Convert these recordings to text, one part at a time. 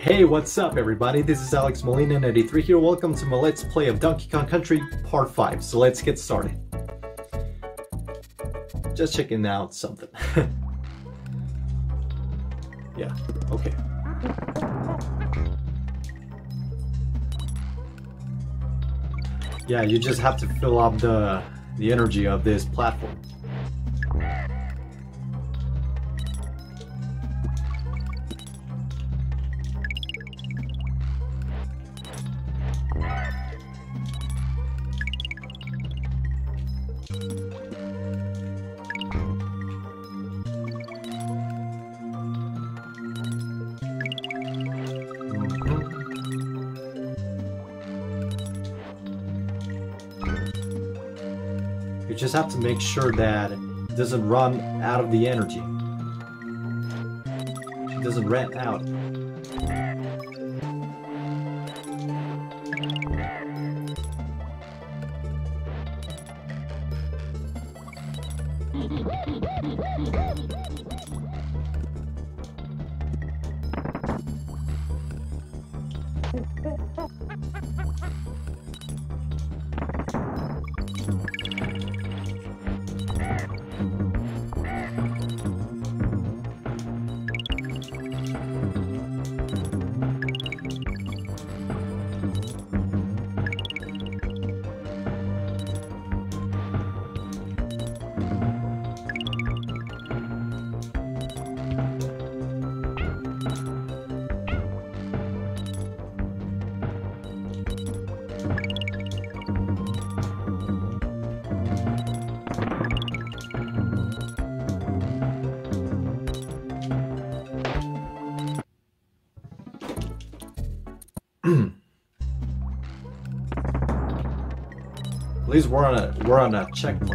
Hey, what's up everybody? This is Alex Molina 93 here. Welcome to my Let's Play of Donkey Kong Country Part 5. So let's get started. Just checking out something. Yeah, okay. Yeah, you just have to fill up the energy of this platform. Just have to make sure that it doesn't run out of the energy. It doesn't rat out. At least we're on a checkpoint.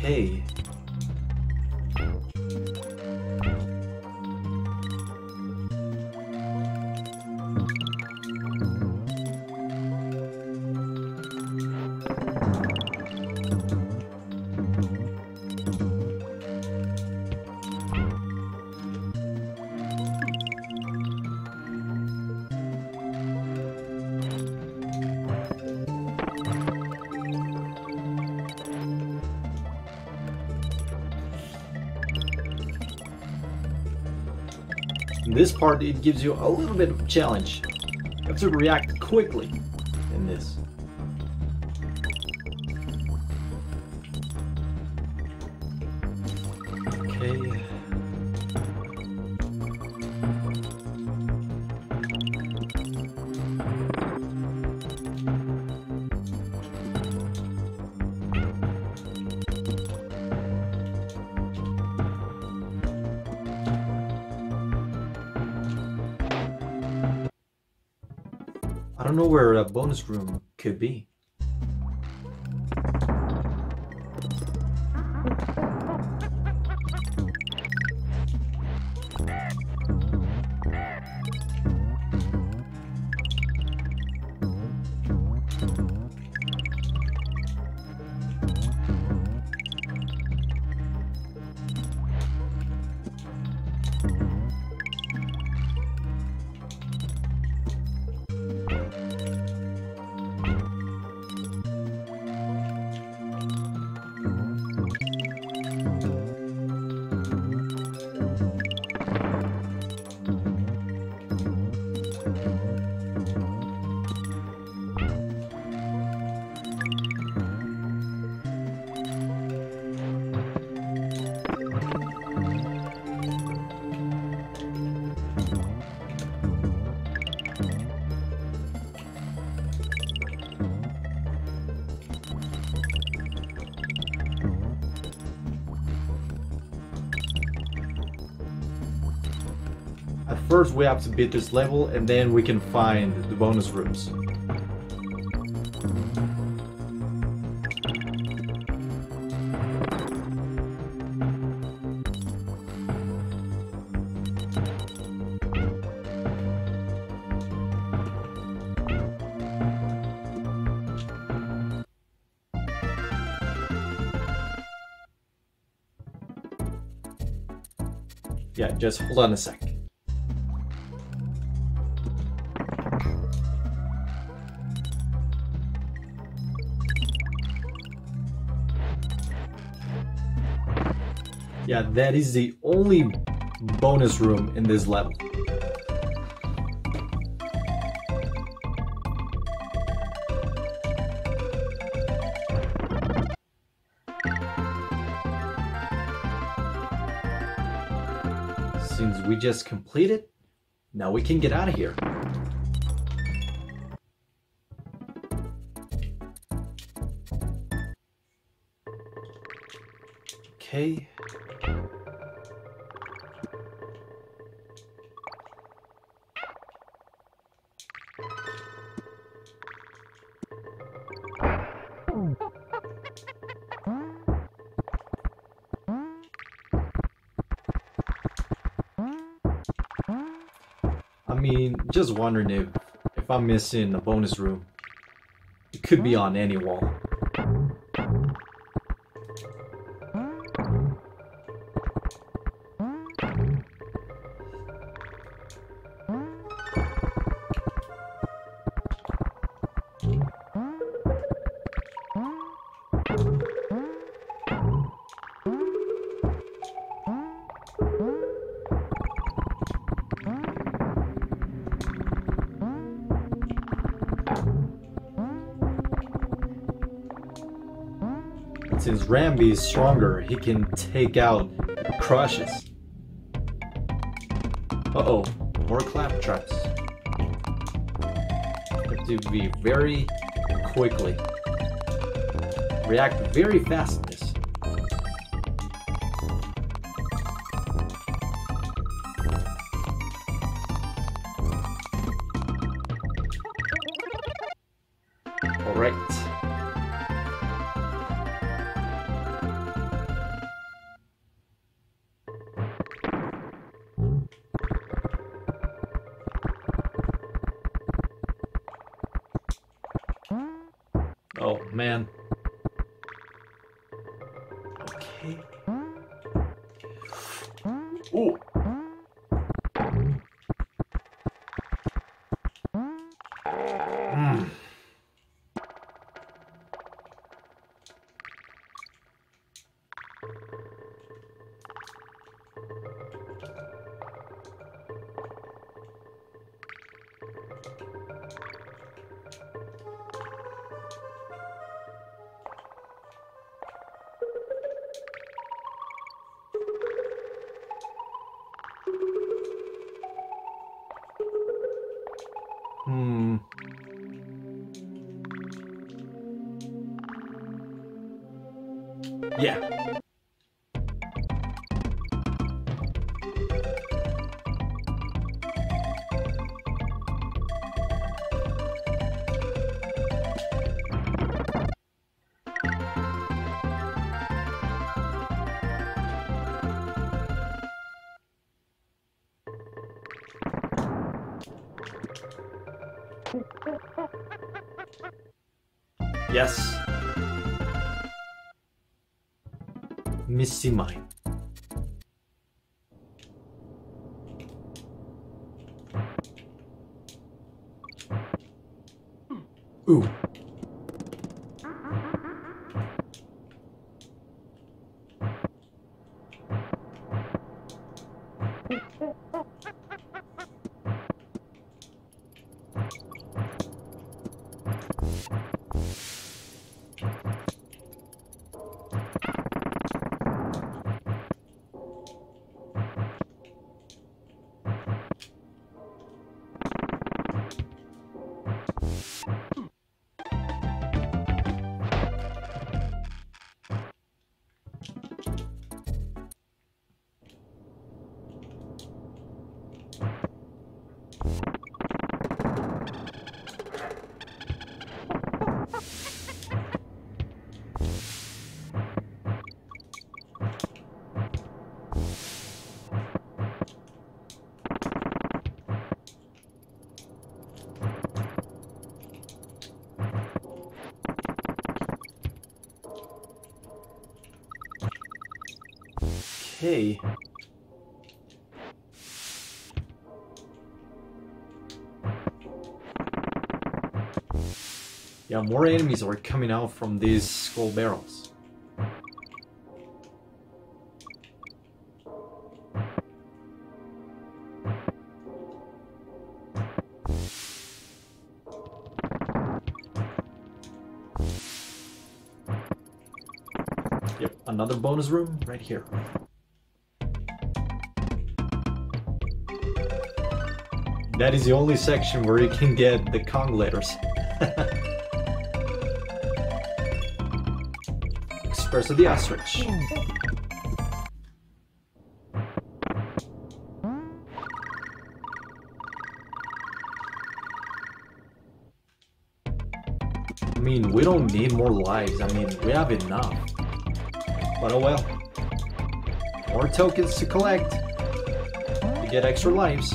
Okay. This part, it gives you a little bit of a challenge. You have to react quickly in this. Okay. I don't know where a bonus room could be. First, we have to beat this level, and then we can find the bonus rooms. Yeah, just hold on a sec. Yeah, that is the only bonus room in this level. Since we just completed, now we can get out of here. Okay. Just wondering if I'm missing a bonus room. It could be on any wall. Since Rambi is stronger, he can take out crushes. Uh-oh, more claptraps. Have to be very quickly. React very fast to this. Oh, man. Okay. Ooh. Mm. Yeah. Yes. Missy mine. Ooh. Yeah, more enemies are coming out from these skull barrels. Yep, another bonus room right here. That is the only section where you can get the Kong letters. Expresso the ostrich. I mean, we don't need more lives. I mean, we have enough. But oh well. More tokens to collect. To get extra lives.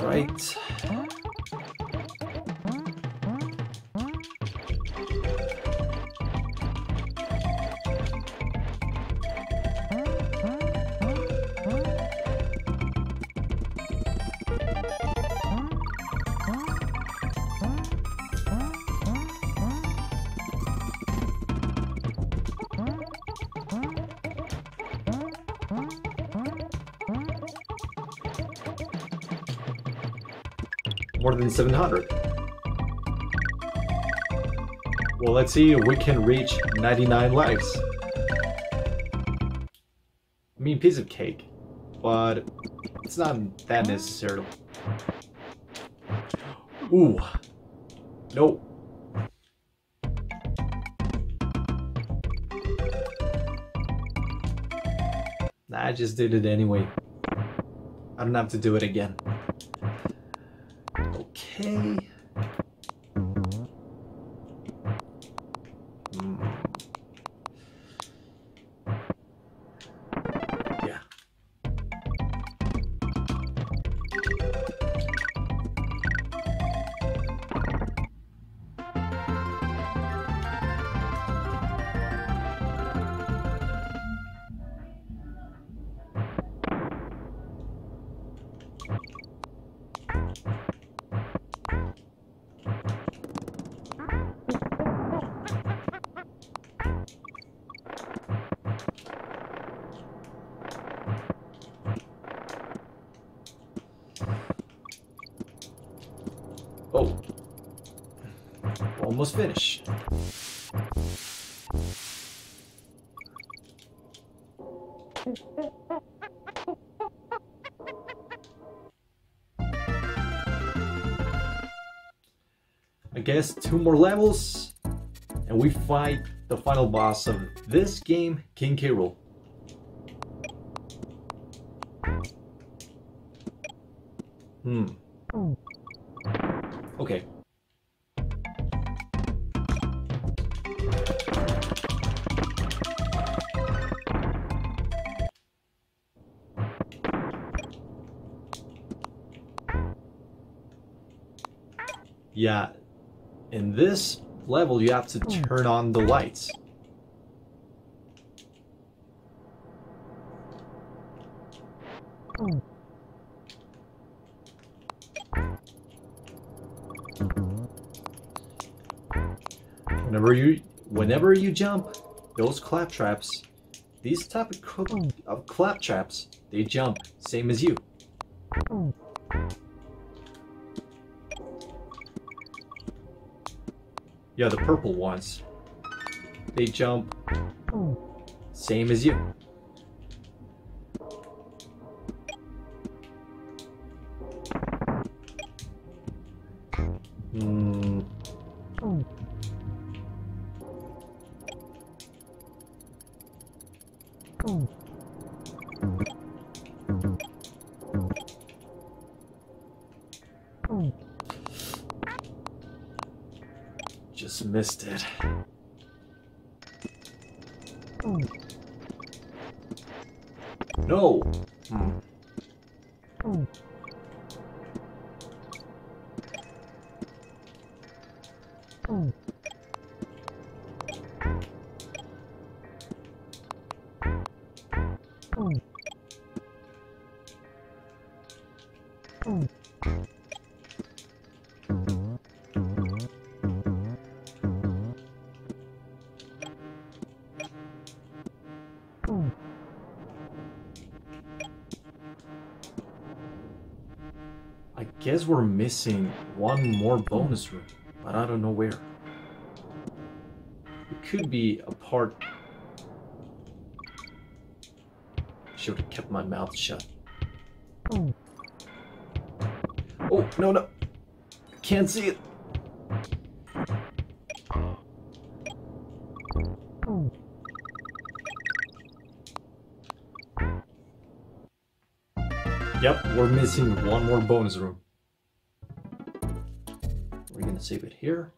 Right. More than 700. Well, let's see if we can reach 99 lives. I mean, piece of cake, but it's not that necessary. Ooh. Nope. Nah, I just did it anyway. I don't have to do it again. Okay. Yeah. Oh, almost finished. I guess 2 more levels, and we fight the final boss of this game, King K. Rool. Okay. Yeah, in this level you have to turn on the lights. Whenever you jump, those claptraps, these type of claptraps, they jump, same as you. Yeah, the purple ones, they jump, same as you. Just missed it. No. I guess we're missing one more bonus room, but I don't know where. It could be a part... Should have kept my mouth shut. Oh, no, no. Can't see it. Yep, we're missing one more bonus room. We're gonna save it here.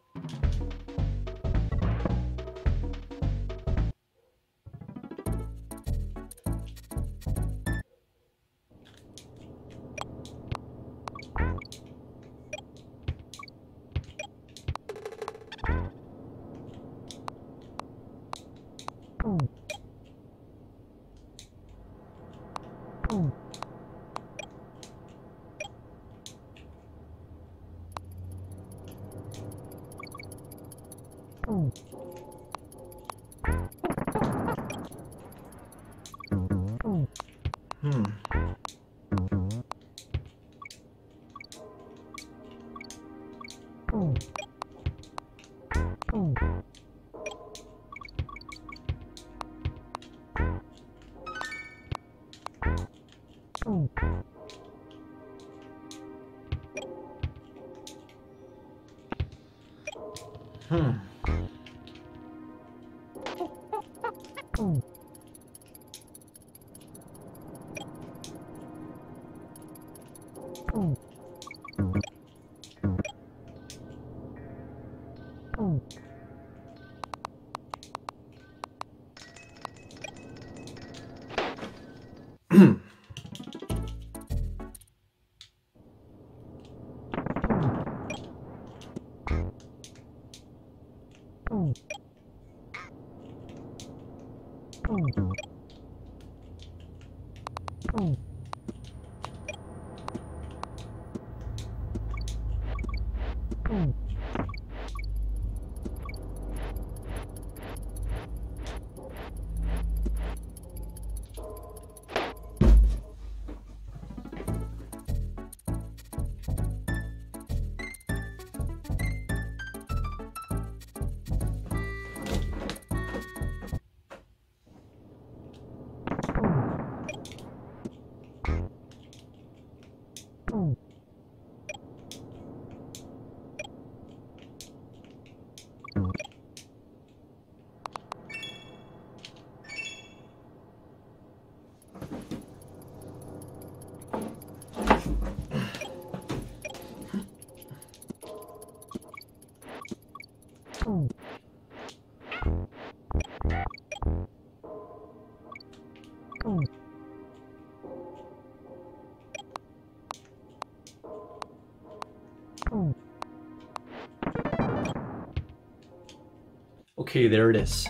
Okay, there it is.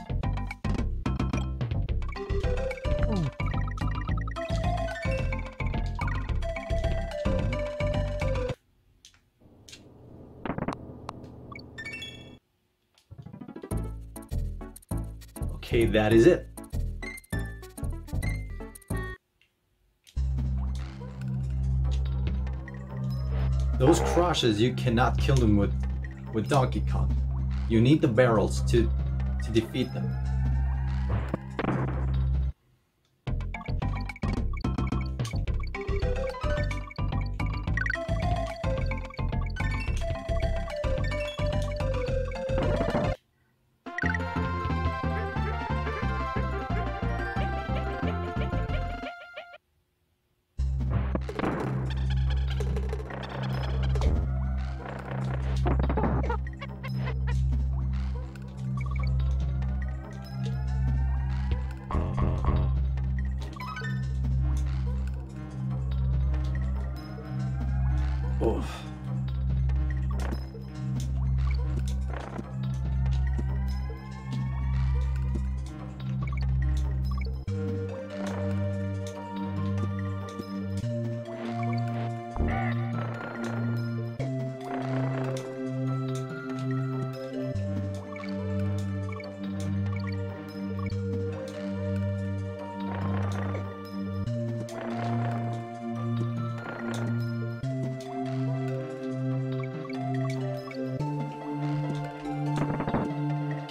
Okay, that is it. Those crashes, you cannot kill them with Donkey Kong. You need the barrels to defeat them.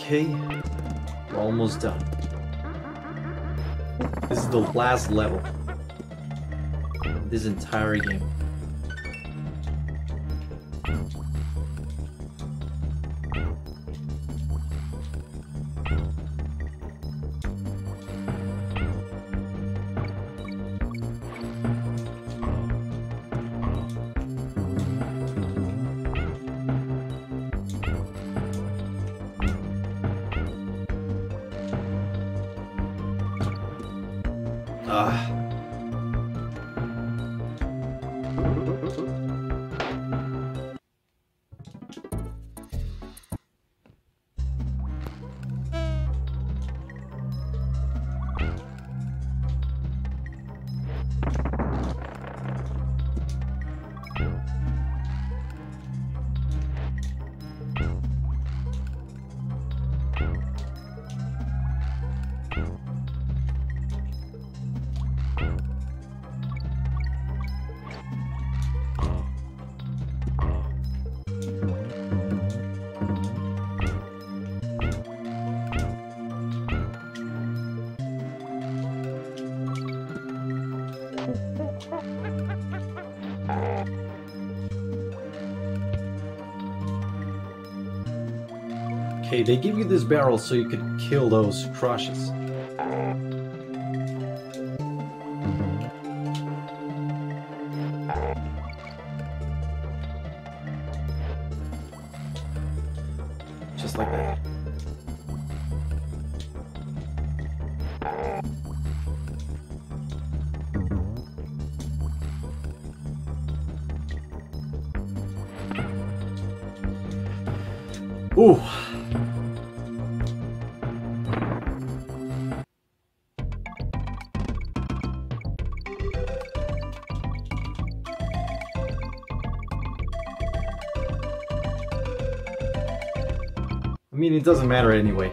Okay, we're almost done. This is the last level of this entire game. Okay, they give you this barrel so you can kill those crushes. Just like that. Ooh. I mean, it doesn't matter anyway.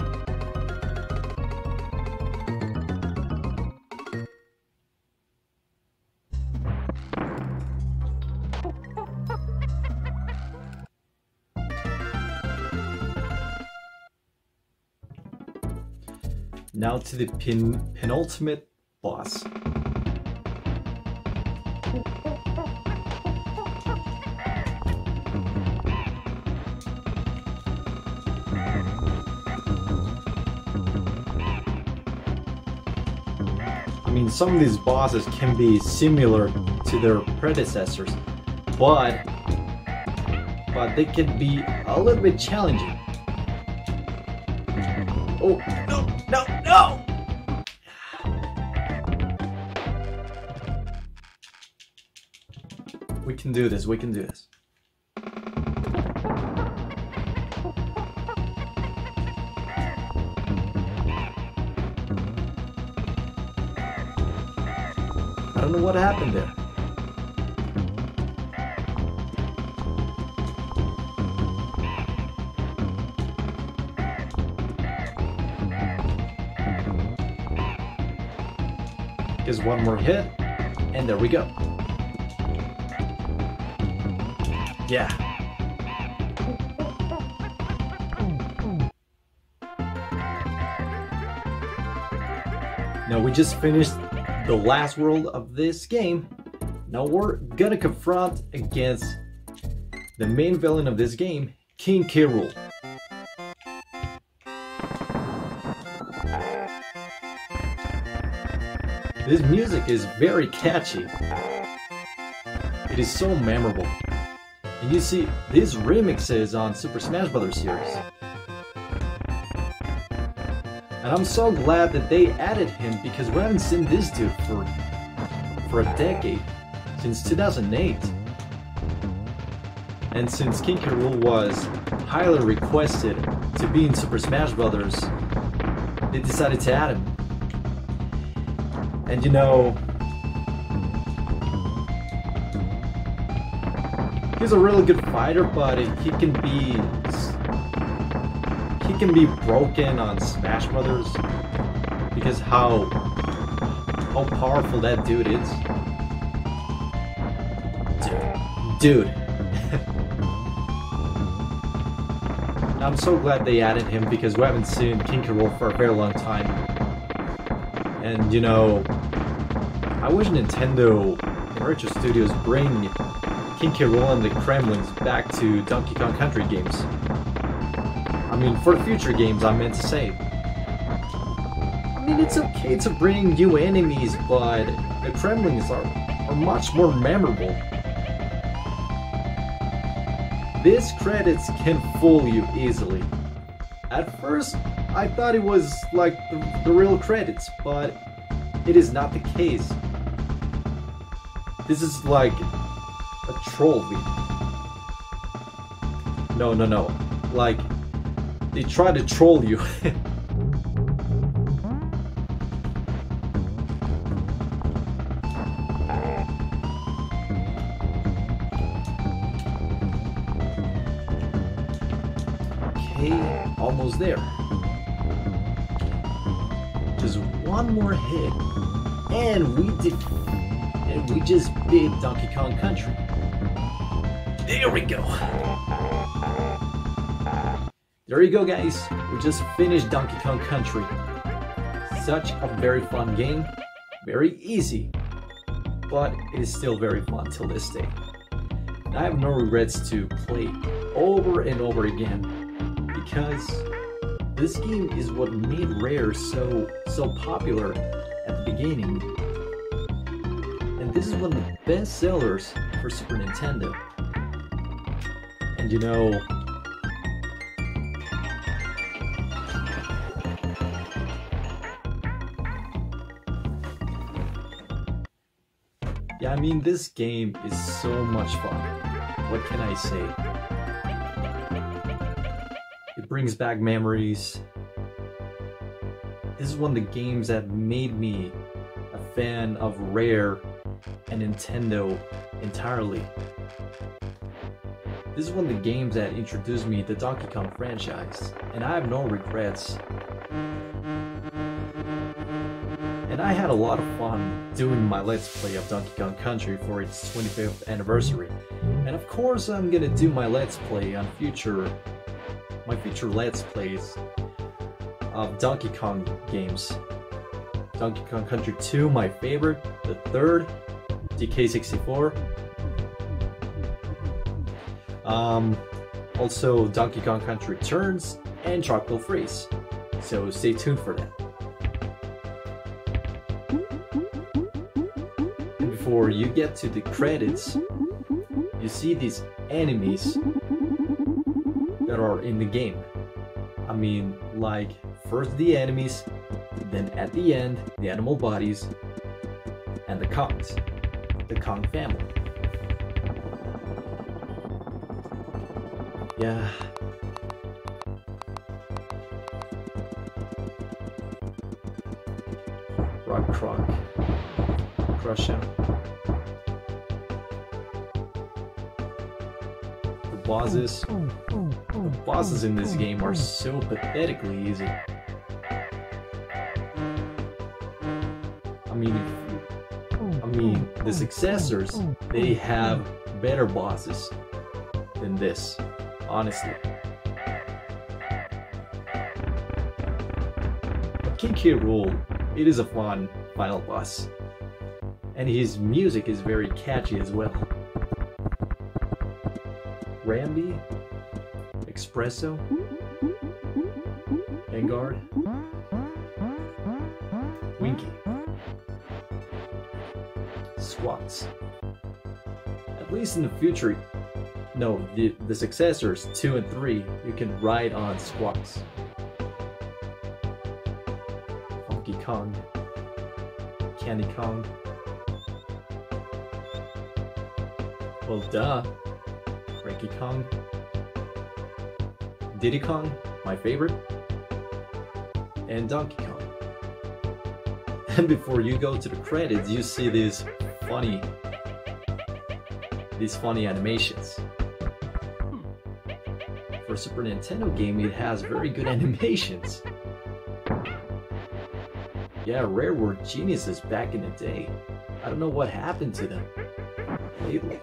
Now to the penultimate boss. Some of these bosses can be similar to their predecessors, but they can be a little bit challenging. Oh, no, no, no! We can do this, we can do this. I don't know what happened there. Just one more hit, and there we go. Yeah. Now we just finished the last world of this game. Now we're gonna confront against the main villain of this game, King K. Rool. This music is very catchy. It is so memorable. And you see these remixes on Super Smash Bros. Series. And I'm so glad that they added him, because we haven't seen this dude for a decade, since 2008. And since King K. Rool was highly requested to be in Super Smash Bros., they decided to add him. And you know, he's a really good fighter, but he can be broken on Smash Brothers, because how powerful that dude is. Dude. I'm so glad they added him because we haven't seen King K. Rool for a very long time. And, you know, I wish Nintendo and Rareware Studios bring King K. Rool and the Kremlings back to Donkey Kong Country games. I mean, for future games, I meant to say. I mean, it's okay to bring new enemies, but the Kremlings are much more memorable. These credits can fool you easily. At first, I thought it was like the real credits, but it is not the case. This is like a troll video. No. Like, they try to troll you. Almost there. Just one more hit, and we just beat Donkey Kong Country. There we go. There you go, guys. We just finished Donkey Kong Country. Such a very fun game, very easy, but it is still very fun till this day. And I have no regrets to play over and over again, because this game is what made Rare so popular at the beginning. And this is one of the best sellers for Super Nintendo. And you know, yeah, I mean, this game is so much fun. What can I say? Brings back memories. This is one of the games that made me a fan of Rare and Nintendo entirely. This is one of the games that introduced me to the Donkey Kong franchise, and I have no regrets. And I had a lot of fun doing my Let's Play of Donkey Kong Country for its 25th anniversary. And of course I'm gonna do my Let's Play on my future Let's Plays of Donkey Kong games. Donkey Kong Country 2, my favorite, the third, DK64. Also Donkey Kong Country Returns and Tropical Freeze. So stay tuned for that. And before you get to the credits, you see these enemies that are in the game. I mean, like, first the enemies, then at the end the animal bodies and the Kongs, the Kong family. Yeah. Rock Croc, crush him. The bosses. Bosses in this game are so pathetically easy. I mean, the successors, they have better bosses than this, honestly. But King K. Rool, it is a fun final boss, and his music is very catchy as well. Rambi, Expresso, Vanguard, Winky, Swats. At least in the future, no, the successors 2 and 3, you can ride on Swats. Donkey Kong, Candy Kong. Well, duh. Donkey Kong. Diddy Kong, my favorite, and Donkey Kong. And before you go to the credits, you see these funny animations. For a Super Nintendo game, it has very good animations. Yeah, Rare were geniuses back in the day. I don't know what happened to them lately.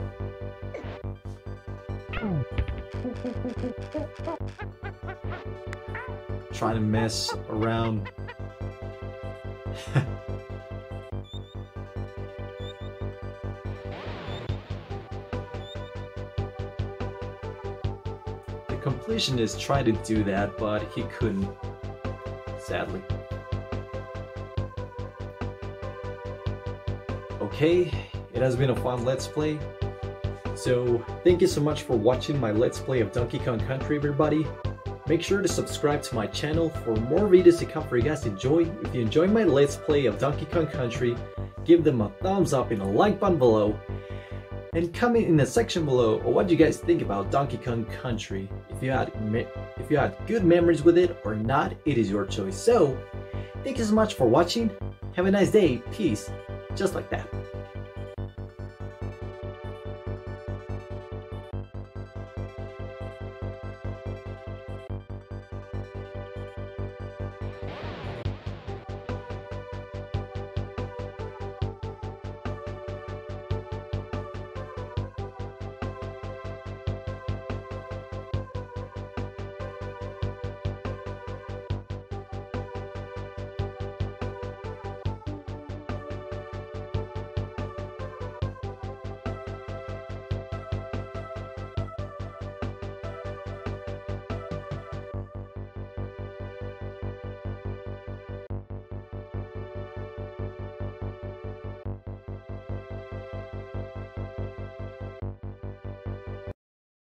Trying to mess around. The completionist tried to do that, but he couldn't, sadly. Okay, it has been a fun Let's Play. So, thank you so much for watching my Let's Play of Donkey Kong Country, everybody. Make sure to subscribe to my channel for more videos to come for you guys to enjoy. If you enjoyed my Let's Play of Donkey Kong Country, give them a thumbs up in the like button below. And comment in the section below on what you guys think about Donkey Kong Country. If you had good memories with it or not, it is your choice. So, thank you so much for watching. Have a nice day. Peace. Just like that.